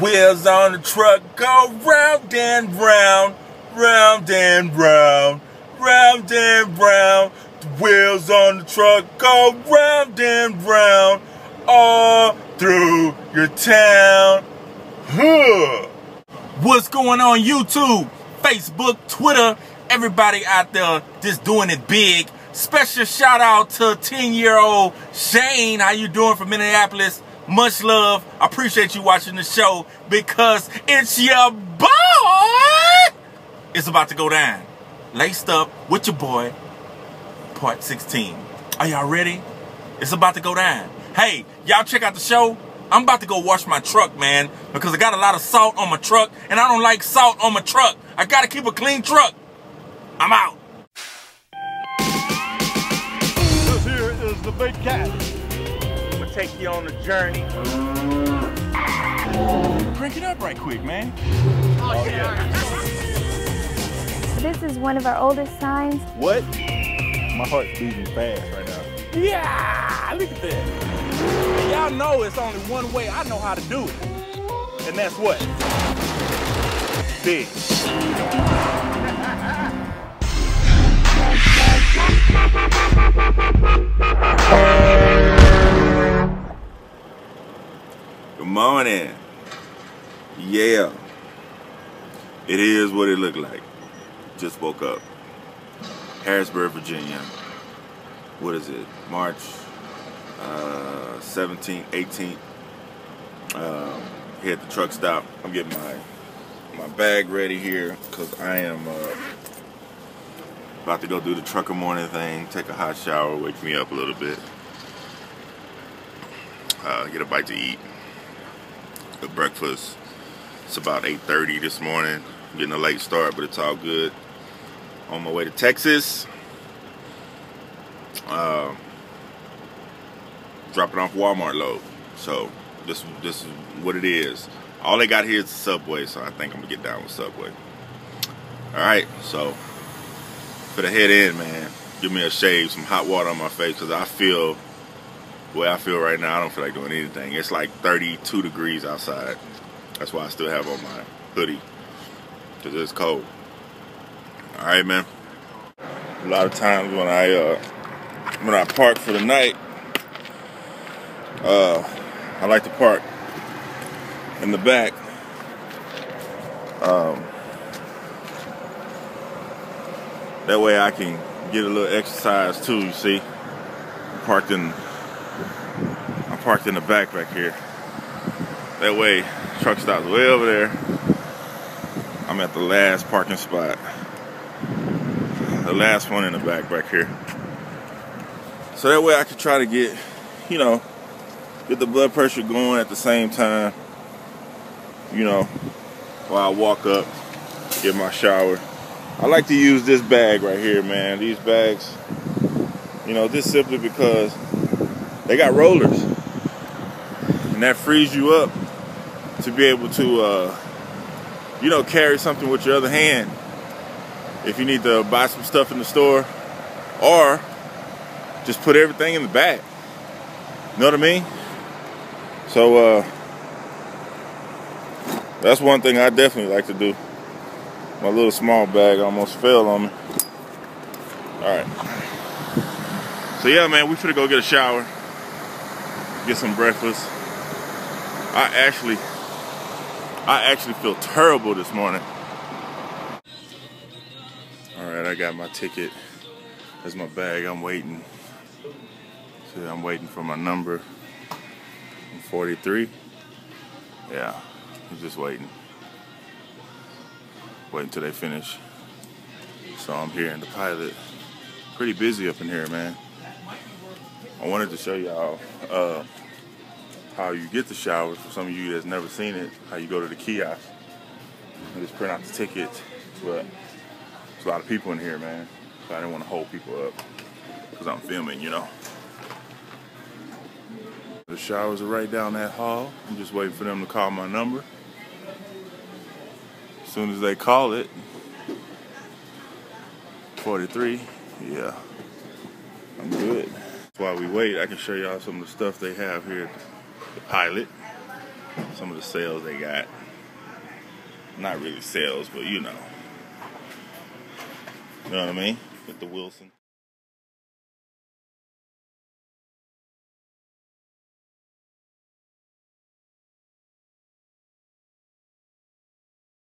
Wheels on the truck go round and round, round and round, round and round. The wheels on the truck go round and round, all through your town. Huh. What's going on YouTube, Facebook, Twitter, everybody out there just doing it big. Special shout out to 10-year-old Shane. How you doing from Minneapolis? Much love. I appreciate you watching the show because it's your boy. It's about to go down. Laced Up with your boy, part 16. Are y'all ready? It's about to go down. Hey, y'all check out the show. I'm about to go wash my truck, man, because I got a lot of salt on my truck, and I don't like salt on my truck. I gotta keep a clean truck. I'm out. This here is the Big Cat. I'm gonna take you on a journey. Crank it up right quick, man. Oh, yeah. This is one of our oldest signs. What? My heart's beating fast right now. Yeah, look at that. Y'all know it's only one way I know how to do it. And that's what? Big. Good morning. Yeah. It is what it looked like. Just woke up. Harrisburg, Virginia. What is it? March 17th, 18th, here at the truck stop. I'm getting my bag ready here because I am about to go do the trucker morning thing, take a hot shower, wake me up a little bit, get a bite to eat, the breakfast. It's about 8:30 this morning. I'm getting a late start, but it's all good. On my way to Texas. Dropping off Walmart load. So this is what it is. All they got here is Subway, so I think I'm gonna get down with Subway. Alright, so for the head end, man, give me a shave, some hot water on my face, because I feel the way I feel right now. I don't feel like doing anything. It's like 32 degrees outside. That's why I still have on my hoodie, because it's cold. Alright, man. A lot of times when I park for the night, I like to park in the back. That way I can get a little exercise too, you see. I'm parked in the back back here. That way truck stops way over there. I'm at the last parking spot. The last one in the back here. So that way I can try to get, you know, get the blood pressure going at the same time, you know, while I walk up, get my shower. I like to use this bag right here, man. These bags, you know, just simply because they got rollers, and that frees you up to be able to, you know, carry something with your other hand if you need to buy some stuff in the store, or just put everything in the bag. You know what I mean? So that's one thing I definitely like to do. My little small bag almost fell on me. Alright. So yeah, man, we finna go get a shower. Get some breakfast. I actually feel terrible this morning. Alright, I got my ticket. That's my bag. I'm waiting. See, I'm waiting for my number. 43. Yeah, I'm just waiting till they finish. So I'm here in the pilot. Pretty busy up in here, man. I wanted to show y'all how you get the shower. For some of you that's never seen it, how you go to the kiosk and just print out the tickets. But there's a lot of people in here, man, so I didn't want to hold people up because I'm filming, you know. The showers are right down that hall. I'm just waiting for them to call my number. As soon as they call it, 43, yeah, I'm good. While we wait, I can show y'all some of the stuff they have here at the pilot. some of the sales they got. Not really sales, but you know. You know what I mean? With the Wilson.